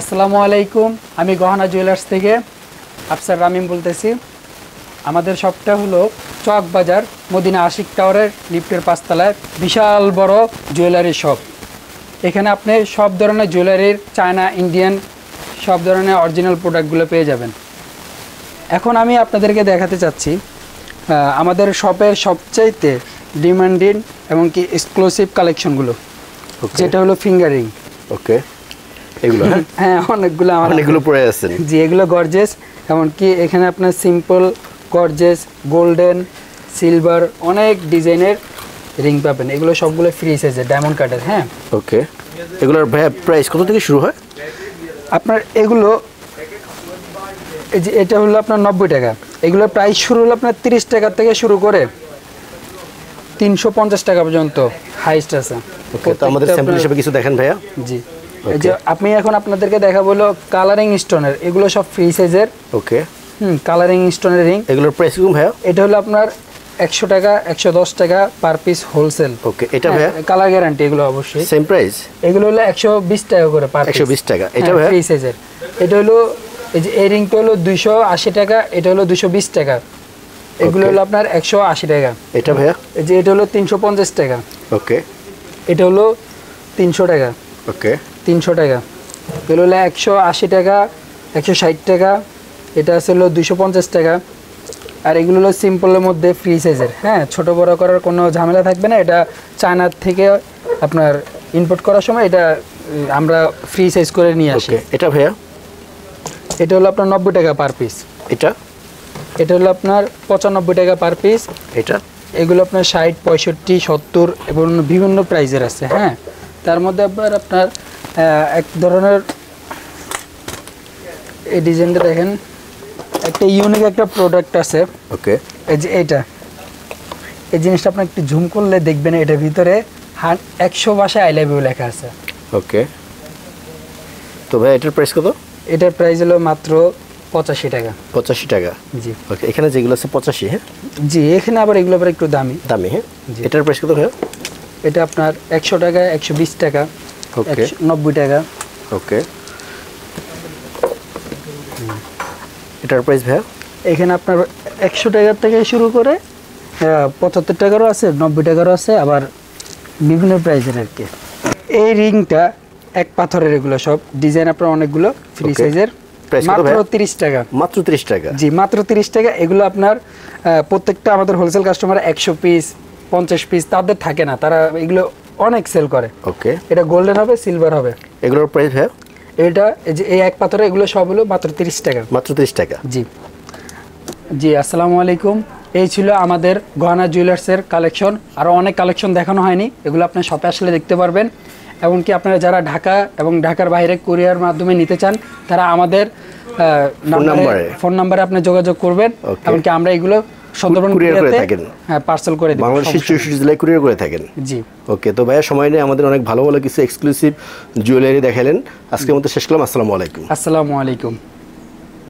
আসসালামু আলাইকুম আমি গহানা জুয়েলার্স থেকে আফসার রামিম বলতেছি আমাদের শপটা হলো চক বাজার মদিনা আশিক টাওয়ারের লিফটের পাঁচতলায় বিশাল বড় জুয়েলারি শপ এখানে আপনি সব ধরনের জুয়েলারির চায়না ইন্ডিয়ান সব ধরনের অরিজিনাল প্রোডাক্টগুলো পেয়ে যাবেন এখন আমি আপনাদেরকে দেখাতে চাচ্ছি আমাদের শপের সবচাইতে ডিমান্ডিং এবং কি এক্সক্লুসিভ কালেকশনগুলো যেটা হলো ফিঙ্গারিং ওকে এগুলো হ্যাঁ অনেকগুলো আমার অনেকগুলো পড়ে আছে জি এগুলো গর্জিয়াস এমন কি এখানে আপনার সিম্পল গর্জিয়াস গোল্ডেন সিলভার অনেক ডিজাইনের রিং পাবেন এগুলো সবগুলো ফ্রি সাইজের ডায়মন্ড কাটার হ্যাঁ ওকে এগুলোর প্রাইস কত থেকে শুরু হয় আপনার এগুলো এই যে এটা হলো আপনার 90 টাকা এগুলোর প্রাইস শুরু হলো আপনার 30 টাকা থেকে শুরু করে 350 টাকা পর্যন্ত হাইস্ট আছে ওকে তো আমাদের স্যাম্পল হিসেবে কিছু দেখেন ভাইয়া জি এই যে আমি এখন আপনাদেরকে দেখাবো হলো কালারিং স্টোনের এগুলো সব ফ্রি সাইজের ওকে কালারিং স্টোনের রিং এগুলোর প্রাইস কত ভাইয়া এটা হলো আপনার 100 টাকা 110 টাকা পার পিস হোলসেল ওকে এটা ভাইয়া কালার গ্যারান্টি এগুলো অবশ্যই সেম প্রাইস এগুলো হলো 120 টাকা করে পার 120 টাকা এটা ভাইয়া ফ্রি সাইজের এটা হলো এই যে এই রিংটা হলো 280 টাকা এটা হলো 220 টাকা এগুলো হলো আপনার 180 টাকা এটা ভাইয়া এই যে এটা হলো 350 টাকা ওকে এটা হলো 300 টাকা ওকে 300 টাকা এগুলো হলো 180 টাকা 160 টাকা এটা আছে হলো 250 টাকা আর এগুলো হলো সিম্পলের মধ্যে ফ্রি সাইজের হ্যাঁ ছোট বড় করার কোনো ঝামেলা থাকবে না এটা চায়না থেকে আপনার ইনপোর্ট করার সময় এটা আমরা ফ্রি সাইজ করে নিয়ে আসি এটা ভাইয়া এটা হলো আপনার 90 টাকা পার পিস এটা এটা হলো আপনার 95 টাকা পার পিস এটা এগুলো আপনার 60 65 70 এবং বিভিন্ন প্রাইজের আছে হ্যাঁ তার মধ্যে আবার আপনার এক ধরনের এই ডিজাইনটা দেখেন একটা ইউনিক একটা প্রোডাক্ট আছে ওকে এই যে এটা এই জিনিসটা আপনি একটু জুম করলে দেখবেন এটা ভিতরে 100 ভাষায় আই লাভ ইউ লেখা আছে ওকে তো ভাই এটার প্রাইস কত এটার প্রাইস হলো মাত্র 85 টাকা 85 টাকা জি ওকে এখানে যেগুলো আছে 85 হ্যাঁ জি এখানে আবার এগুলো আবার একটু দামি হ্যাঁ এটার প্রাইস কত ভাই এটা আপনার 100 টাকা 120 টাকা ওকে 90 টাকা ওকে এটার প্রাইস ভাই এখানে আপনার 100 টাকা থেকে শুরু করে 75 টাকারও আছে 90 টাকারও আছে আবার বিভিন্ন প্রাইজের আর কি এই রিংটা এক পাথরের এগুলো সব ডিজাইন আপনারা অনেকগুলো ফ্রি সাইজের মাত্র 30 টাকা মাত্র 30 টাকা জি মাত্র 30 টাকা এগুলো আপনার প্রত্যেকটা আমাদের হোলসেল কাস্টমার 100 পিস 50 পিস তাদের থাকে না তারা এগুলো অনেক সেল করে ওকে এটা গোল্ডেন হবে সিলভার হবে এগুলোর প্রাইস ভাই এটা এই এক পাথরে এগুলো সব হলো মাত্র 30 টাকা মাত্র 30 টাকা জি জি আসসালামু আলাইকুম এই ছিল আমাদের গহানা জুয়েলার্সের কালেকশন আর অনেক কালেকশন দেখানো হয়নি এগুলো আপনি শপে আসলে দেখতে পারবেন এমনকি আপনারা যারা ঢাকা এবং ঢাকার বাইরে কুরিয়ার মাধ্যমে নিতে চান তারা আমাদের ফোন নম্বরে আপনি যোগাযোগ করবেন এমনকি আমরা এগুলো সুন্দরবন কুরিয়ারে থাকেন হ্যাঁ পার্সেল করে দিই বাংলাদেশের 66 জেলায় কুরিয়ার করে থাকেন জি ওকে তো ভাইয়া সময় নেই আমাদের অনেক ভালো ভালো কিছু এক্সক্লুসিভ জুয়েলারি দেখালেন আজকের মতো শেষ করলাম আসসালামু আলাইকুম আসসালামু আলাইকুম